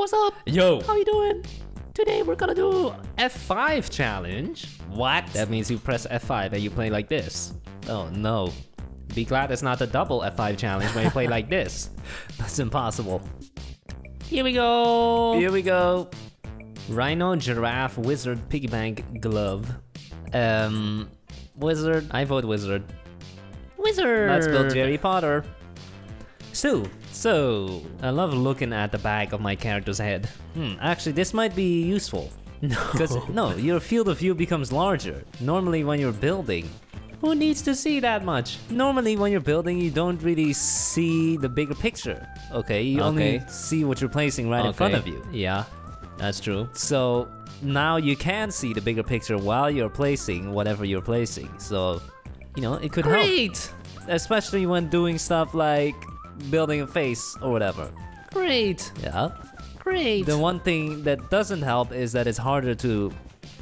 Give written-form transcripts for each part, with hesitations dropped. what's up? Yo. How you doing? Today we're gonna do F5 challenge. What? That means you press F5 and you play like this. Oh no. Be glad it's not a double F5 challenge when you play like this. That's impossible. Here we go. Here we go. Rhino, giraffe, wizard, piggy bank, glove. Wizard. I vote wizard. Wizard. Let's build Harry Potter. So, I love looking at the back of my character's head. Actually, this might be useful. No, your field of view becomes larger. Normally when you're building, who needs to see that much? Normally when you're building, you don't really see the bigger picture. Okay, you only see what you're placing right in front of you. Yeah, that's true. So, now you can see the bigger picture while you're placing whatever you're placing. So, you know, it could help. Great! Especially when doing stuff like building a face or whatever. Great. Yeah. Great. The one thing that doesn't help is that it's harder to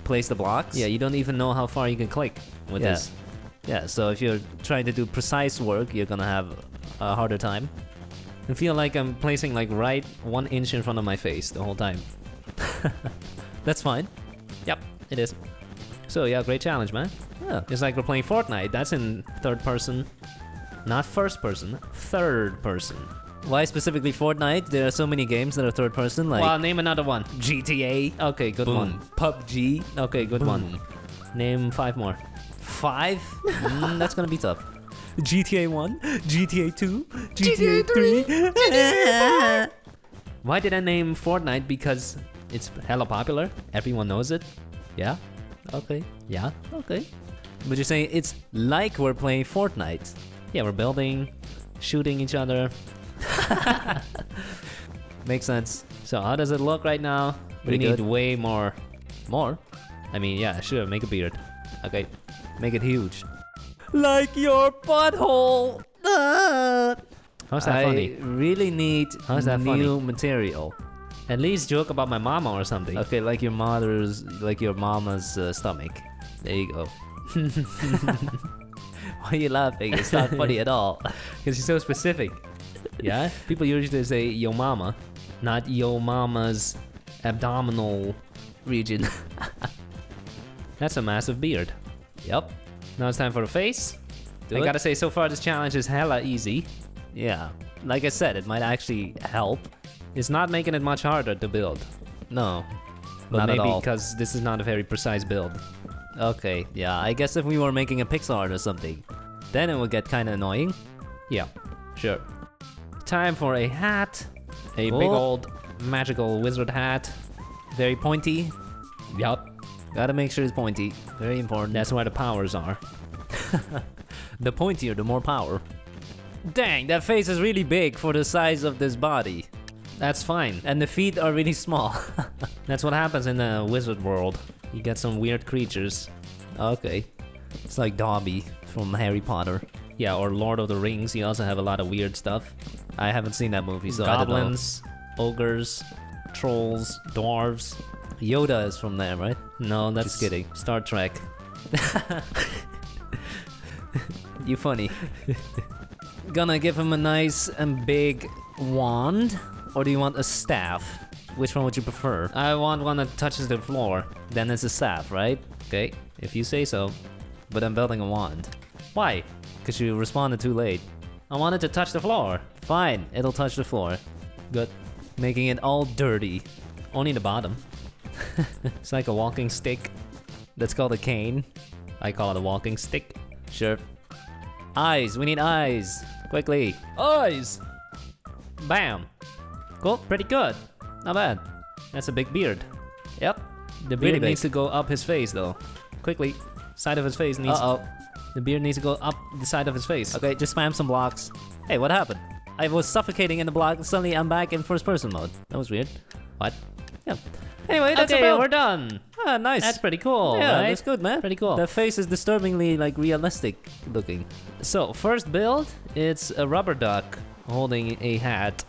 place the blocks. Yeah, you don't even know how far you can click with this. Yeah, so if you're trying to do precise work, you're gonna have a harder time. I feel like I'm placing like right 1 inch in front of my face the whole time. That's fine. Yep, it is. So yeah, great challenge, man. Yeah. It's like we're playing Fortnite. That's in third person. Not first person, third person. Why specifically Fortnite? There are so many games that are third person, like... Well, name another one. GTA. Okay, good one. PUBG. Okay, good one. Name 5 more. 5? That's gonna be tough. GTA 1, GTA 2, GTA 3, GTA 4. Why did I name Fortnite? Because it's hella popular. Everyone knows it. Yeah? Okay. Yeah? Okay. But you're saying it's like we're playing Fortnite. Yeah, we're building, shooting each other. Makes sense. So how does it look right now? Pretty good. We need way more. More? I mean, yeah, sure, make a beard. Okay, make it huge. Like your butthole! How's that funny? I really need new material. At least joke about my mama or something. Okay, like your mother's, like your mama's stomach. There you go. Why are you laughing? It's not funny at all. Because you're so specific. Yeah? People usually say yo mama, not yo mama's abdominal region. That's a massive beard. Yep. Now it's time for the face. I gotta say, so far this challenge is hella easy. Yeah. Like I said, it might actually help. It's not making it much harder to build. No. But not maybe because this is not a very precise build. Okay, yeah, I guess if we were making a Pixar or something, then it would get kinda annoying. Yeah, sure. Time for a hat. A big old magical wizard hat. Very pointy. Yup. Gotta make sure it's pointy. Very important. That's where the powers are. The pointier, the more power. Dang, that face is really big for the size of this body. That's fine. And the feet are really small. That's what happens in the wizard world. You get some weird creatures. Okay. It's like Dobby from Harry Potter. Yeah, or Lord of the Rings. You also have a lot of weird stuff. I haven't seen that movie, so goblins, ogres, trolls, dwarves. Yoda is from there, right? No, that's... Just kidding. Star Trek. You funny. Gonna give him a nice and big wand. Or do you want a staff? Which one would you prefer? I want one that touches the floor. Then it's a staff, right? Okay, if you say so. But I'm building a wand. Why? Because you responded too late. I wanted to touch the floor. Fine, it'll touch the floor. Good. Making it all dirty. Only the bottom. It's like a walking stick. That's called a cane. I call it a walking stick. Sure. Eyes, we need eyes. Quickly. Eyes! Bam. Cool, pretty good. Not bad. That's a big beard. Yep. The beard needs to go up his face though. Quickly. Side of his face needs... The beard needs to go up the side of his face. Okay, just spam some blocks. Hey, what happened? I was suffocating in the block and suddenly I'm back in first person mode. That was weird. What? Yeah. Anyway, that's okay, we're done. Ah, nice. That's pretty cool, yeah, right? That's good, man. Pretty cool. The face is disturbingly, like, realistic looking. So, first build, it's a rubber duck holding a hat.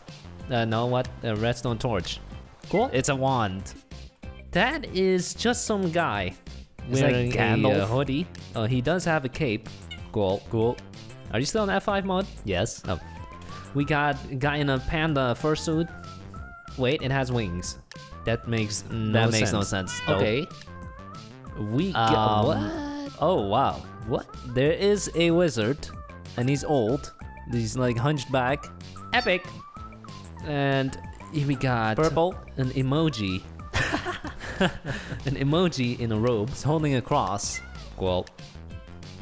No, what? A redstone torch. Cool. It's a wand. That is just some guy wearing a hoodie. Oh, he does have a cape. Cool, cool. Are you still in F5 mode? Yes. Oh. We got a guy in a panda fursuit. Wait, it has wings. That makes no sense. Nope. Okay. We got what? Oh wow. What? There is a wizard, and he's old. He's like hunchback. Epic. And we got purple. An emoji. An emoji in a robe. He's holding a cross. Well,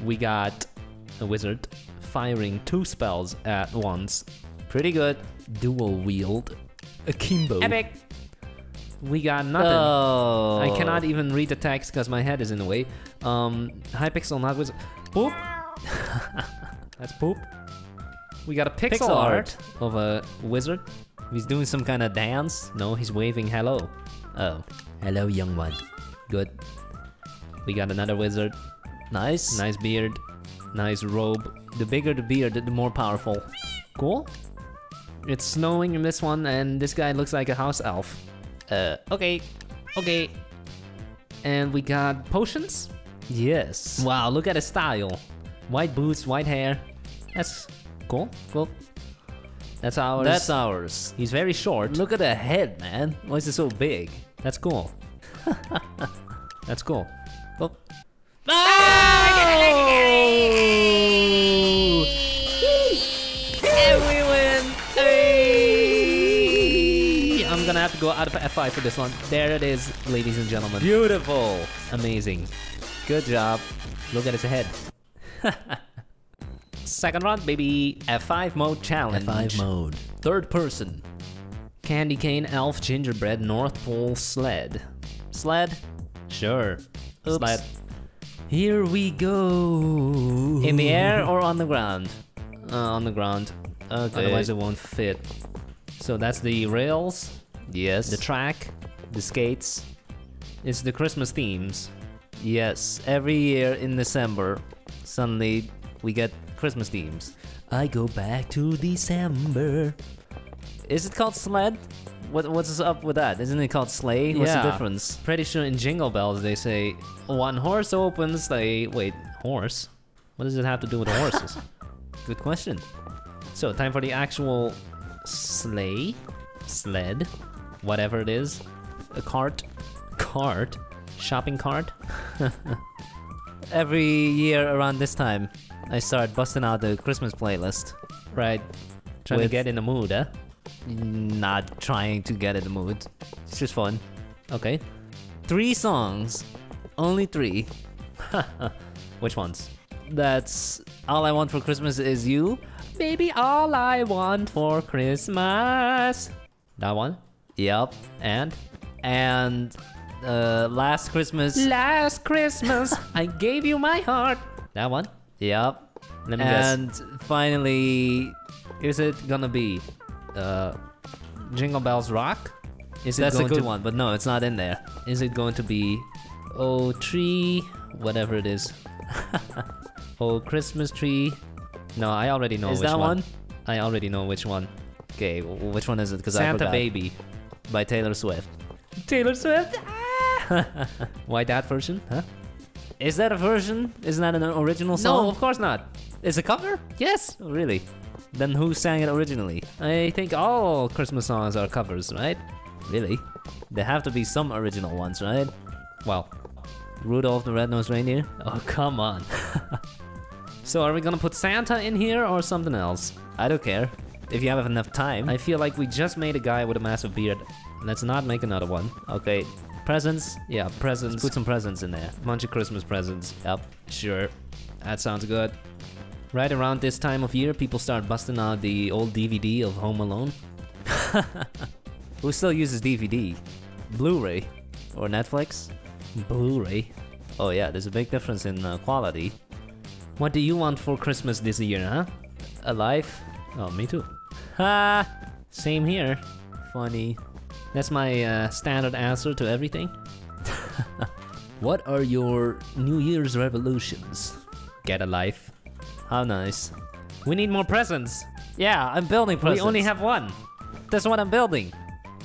we got a wizard firing two spells at once. Pretty good. Dual wield. Akimbo. Epic. We got nothing. Oh. I cannot even read the text because my head is in the way. Hypixel, not wizard. Poop. That's poop. We got a pixel art of a wizard. He's doing some kind of dance. No, he's waving hello. Oh, hello, young one. Good. We got another wizard. Nice. Nice beard. Nice robe. The bigger the beard, the more powerful. Cool. It's snowing in this one, and this guy looks like a house elf. Okay. Okay. And we got potions? Yes. Wow, look at his style. White boots, white hair. That's cool. Cool. That's ours. That's ours. He's very short. Look at the head, man. Why is it so big? That's cool. That's cool. Oh. Oh! And we win. Hey! I'm gonna have to go out of F5 for this one. There it is, ladies and gentlemen. Beautiful. Amazing. Good job. Look at his head. Second round, baby. F5 mode challenge. F5 mode. Third person. Candy cane, elf, gingerbread, North Pole, sled. Sled? Sure. Oops. Sled. Here we go. In the air or on the ground? On the ground. Okay. Otherwise it won't fit. So that's the rails. Yes. The track. The skates. It's the Christmas themes. Yes. Every year in December, suddenly we get Christmas themes. I go back to December. Is it called sled? What's up with that? Isn't it called sleigh? Yeah. What's the difference? Pretty sure in Jingle Bells they say one horse opens sleigh. Wait, horse? What does it have to do with horses? Good question. So time for the actual sleigh, sled, whatever it is, a cart, shopping cart. Every year around this time, I start busting out the Christmas playlist. Right. Trying to get in the mood, huh? Not trying to get in the mood. It's just fun. Okay. 3 songs. Only 3. Which ones? That's All I Want for Christmas Is You. Baby, all I want for Christmas. That one? Yep. And Last Christmas. Last Christmas. I gave you my heart. That one? Yep. Let me guess. And finally, is it gonna be Jingle Bells Rock? That's a good one, but no, it's not in there. Is it going to be Oh Tree, whatever it is? Oh Christmas Tree? No, I already know which one. Is that one? I already know which one. Okay, which one is it? Because I forgot. Santa Baby by Taylor Swift. Taylor Swift? Ah! Why that version? Huh? Is that a version? Isn't that an original song? No, of course not. It's a cover? Yes. Oh, really? Then who sang it originally? I think all Christmas songs are covers, right? Really? There have to be some original ones, right? Well, Rudolph the Red-Nosed Reindeer? Oh, come on. So are we gonna put Santa in here or something else? I don't care. If you have enough time. I feel like we just made a guy with a massive beard. Let's not make another one. Okay. Presents? Yeah, presents. Let's put some presents in there. Bunch of Christmas presents. Yep, sure. That sounds good. Right around this time of year, people start busting out the old DVD of Home Alone. Who still uses DVD? Blu-ray. Or Netflix? Blu-ray. Oh yeah, there's a big difference in quality. What do you want for Christmas this year, huh? A life? Oh, me too. Ha! Same here. Funny. That's my standard answer to everything. What are your New Year's revolutions? Get a life. How nice. We need more presents. Yeah, I'm building presents. We only have one. That's what I'm building.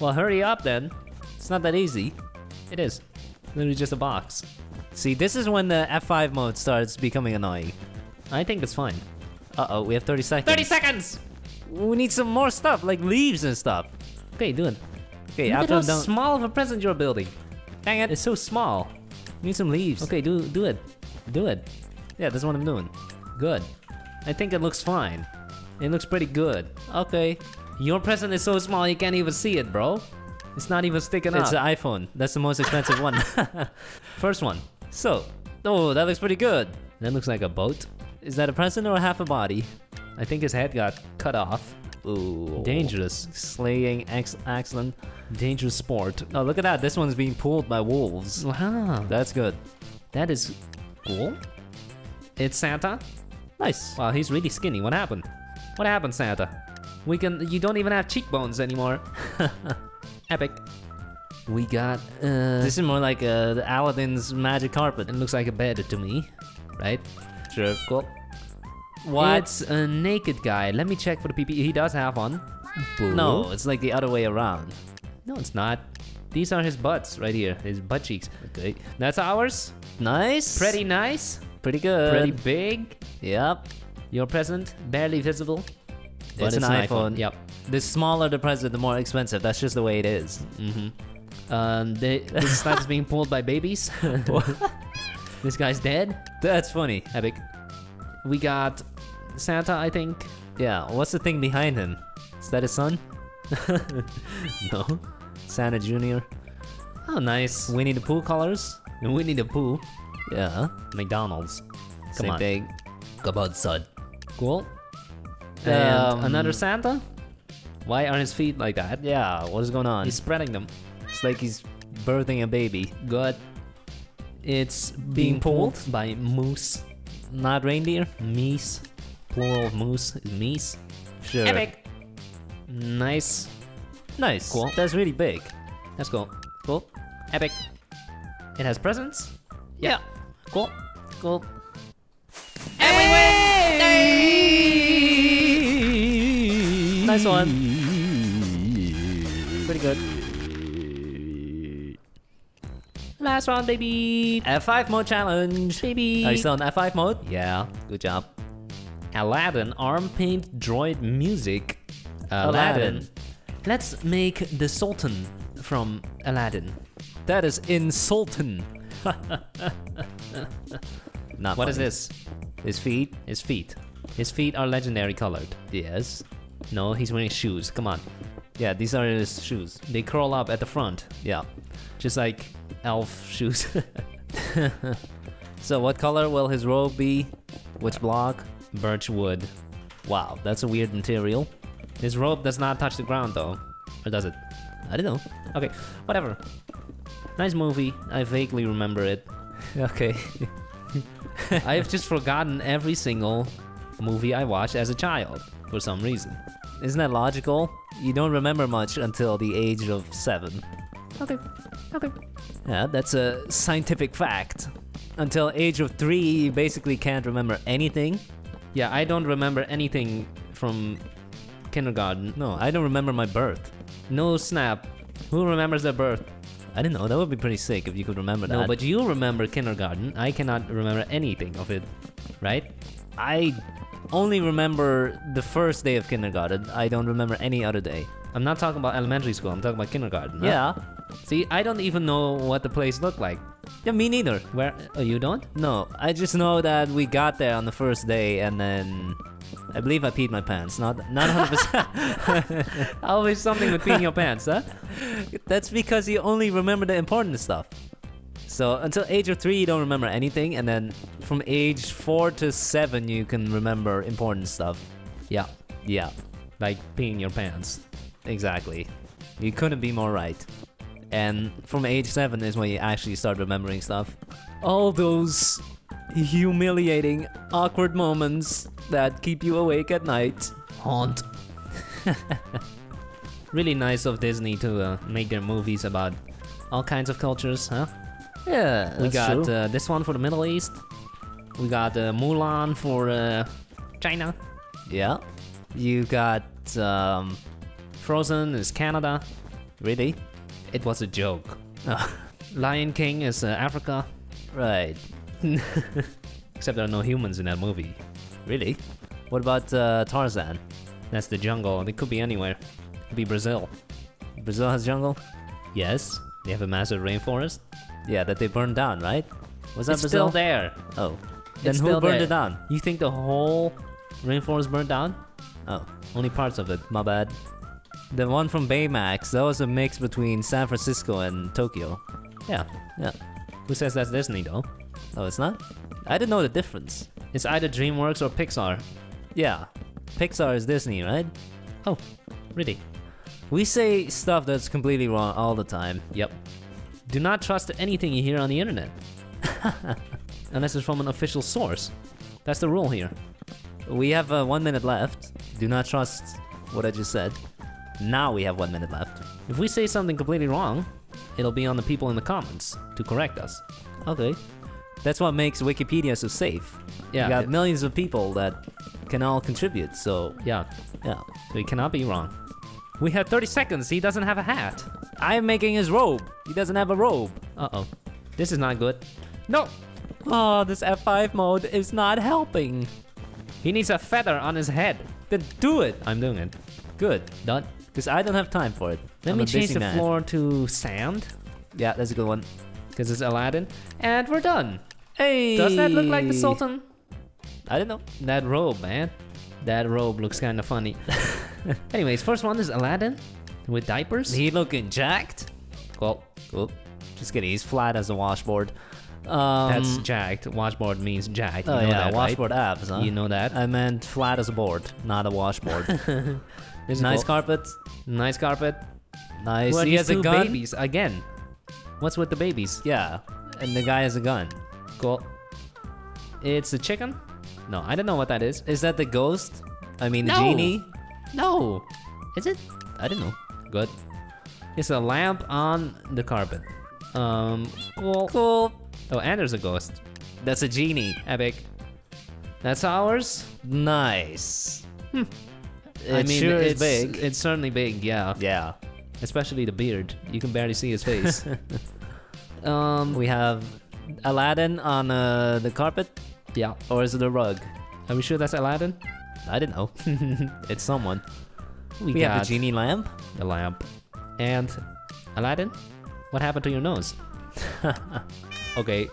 Well, hurry up then. It's not that easy. It is. Literally just a box. See, this is when the F5 mode starts becoming annoying. I think it's fine. Uh-oh, we have 30 seconds. 30 seconds! We need some more stuff, like leaves and stuff. Okay, do it. Okay, look at how small of a present you're building. Dang it, it's so small. Need some leaves. Okay, do it. Do it. Yeah, that's what I'm doing. Good. I think it looks fine. It looks pretty good. Okay. Your present is so small you can't even see it, bro. It's not even sticking out. It's an iPhone. That's the most expensive one. First one. So. Oh, that looks pretty good. That looks like a boat. Is that a present or half a body? I think his head got cut off. Ooh. Dangerous. Slaying, excellent. Dangerous sport. Oh, look at that. This one's being pulled by wolves. Wow. That's good. That is cool. It's Santa. Nice. Wow, he's really skinny. What happened? What happened, Santa? You don't even have cheekbones anymore. Epic. We got, this is more like Aladdin's magic carpet. It looks like a bed to me, right? Sure, cool. What's a naked guy? Let me check for the PPE. He does have one. Boo. No, it's like the other way around. No, it's not. These are his butts right here. His butt cheeks. Okay. That's ours. Nice. Pretty nice. Pretty good. Pretty big. Yep. Your present, barely visible. But it's an iPhone. Yep. The smaller the present, the more expensive. That's just the way it is. Mm-hmm. This stuff's being pulled by babies. This guy's dead. That's funny. Epic. We got Santa, I think. Yeah. What's the thing behind him? Is that his son? No. Santa Jr. Oh, nice. Winnie the Pooh colors. Winnie the Pooh. Yeah. McDonald's. Come on. Same thing. Come on, son. Cool. And another Santa? Why are his feet like that? Yeah, what is going on? He's spreading them. It's like he's birthing a baby. Good. It's being pulled by moose. Not reindeer. Meese. Plural of moose is meese. Sure. Epic. Nice. Nice. Cool. That's really big. That's cool. Cool. Epic. It has presents? Yeah. Cool. Cool. And we win! Hey! Nice one. Pretty good. Last round, baby. F5 mode challenge, baby. Are you still in F5 mode? Yeah. Good job. Aladdin arm paint droid music. Aladdin. Let's make the Sultan from Aladdin. That is insulting. Not what funny. Is this? His feet? His feet. His feet are legendary colored. Yes. No, he's wearing shoes. Come on. Yeah, these are his shoes. They curl up at the front. Yeah. Just like elf shoes. So what color will his robe be? Which block? Birch wood. Wow, that's a weird material. His robe does not touch the ground though. Or does it? I don't know. Okay, whatever. Nice movie. I vaguely remember it. Okay. I've just forgotten every single movie I watched as a child, for some reason. Isn't that logical? You don't remember much until the age of 7. Okay, okay. Yeah, that's a scientific fact. Until age of 3, you basically can't remember anything. Yeah, I don't remember anything from kindergarten. No, I don't remember my birth. No snap. Who remembers their birth? I don't know, that would be pretty sick if you could remember that. No, but you remember kindergarten. I cannot remember anything of it, right? I only remember the first day of kindergarten. I don't remember any other day. I'm not talking about elementary school, I'm talking about kindergarten. Huh? Yeah. See, I don't even know what the place looked like. Yeah, me neither. Where? Oh, you don't? No, I just know that we got there on the first day and then... I believe I peed my pants, not 100%. Always something with peeing your pants, huh? That's because you only remember the important stuff. So until age of 3 you don't remember anything, and then from age 4 to 7 you can remember important stuff. Yeah, yeah, like peeing your pants. Exactly. You couldn't be more right. And from age 7 is when you actually start remembering stuff. All those humiliating, awkward moments that keep you awake at night. Haunt. Really nice of Disney to make their movies about all kinds of cultures, huh? Yeah, that's true. We got this one for the Middle East. We got Mulan for China. Yeah. You got Frozen is Canada. Really? It was a joke. Lion King is Africa. Right. Except there are no humans in that movie. Really? What about Tarzan? That's the jungle. It could be anywhere. It could be Brazil. Brazil has jungle? Yes. They have a massive rainforest? Yeah, that they burned down, right? Was that Brazil? It's still there. Oh. Then who burned it down? You think the whole rainforest burned down? Oh, only parts of it. My bad. The one from Baymax, that was a mix between San Francisco and Tokyo. Yeah, yeah. Who says that's Disney though? Oh, it's not? I didn't know the difference. It's either DreamWorks or Pixar. Yeah, Pixar is Disney, right? Oh, really? We say stuff that's completely wrong all the time. Yep. Do not trust anything you hear on the internet. Unless it's from an official source. That's the rule here. We have 1 minute left. Do not trust what I just said. Now we have 1 minute left. If we say something completely wrong, it'll be on the people in the comments to correct us. Okay. That's what makes Wikipedia so safe. Yeah. You got millions of people that can all contribute, so... Yeah. Yeah. We cannot be wrong. We had 30 seconds, he doesn't have a hat. I'm making his robe. He doesn't have a robe. Uh-oh. This is not good. No! Oh, this F5 mode is not helping. He needs a feather on his head. Then do it! I'm doing it. Good. Done. Because I don't have time for it. Let me change the floor to sand. Yeah, that's a good one. Because it's Aladdin. And we're done. Hey! Does that look like the Sultan? I don't know. That robe, man. That robe looks kind of funny. Anyways, first one is Aladdin with diapers. He looking jacked. Well, cool. Just kidding. He's flat as a washboard. That's jacked. Washboard means jacked. You know that, washboard right? Abs, huh? You know that. I meant flat as a board, not a washboard. Nice carpet. Nice carpet. Nice. Well, he has a gun. Babies again. What's with the babies? Yeah. And the guy has a gun. Cool. It's a chicken? No, I don't know what that is. Is that the ghost? I mean, the genie? No. Is it? I don't know. Good. It's a lamp on the carpet. Cool. Cool. Oh, and there's a ghost. That's a genie. Epic. That's ours. Nice. Hmm. I mean, sure it's big. It's certainly big, yeah. Yeah. Especially the beard. You can barely see his face. We have Aladdin on the carpet. Yeah. Or is it a rug? Are we sure that's Aladdin? I don't know. It's someone. We have the genie lamp. The lamp. And Aladdin, what happened to your nose? Okay.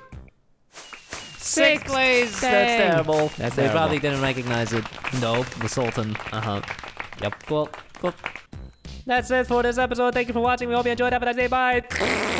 Sixth place! Dang. That's terrible. They probably didn't recognize it. Nope, the Sultan. Uh-huh. Yep. Cool. That's it for this episode. Thank you for watching. We hope you enjoyed. Have a nice day. Bye!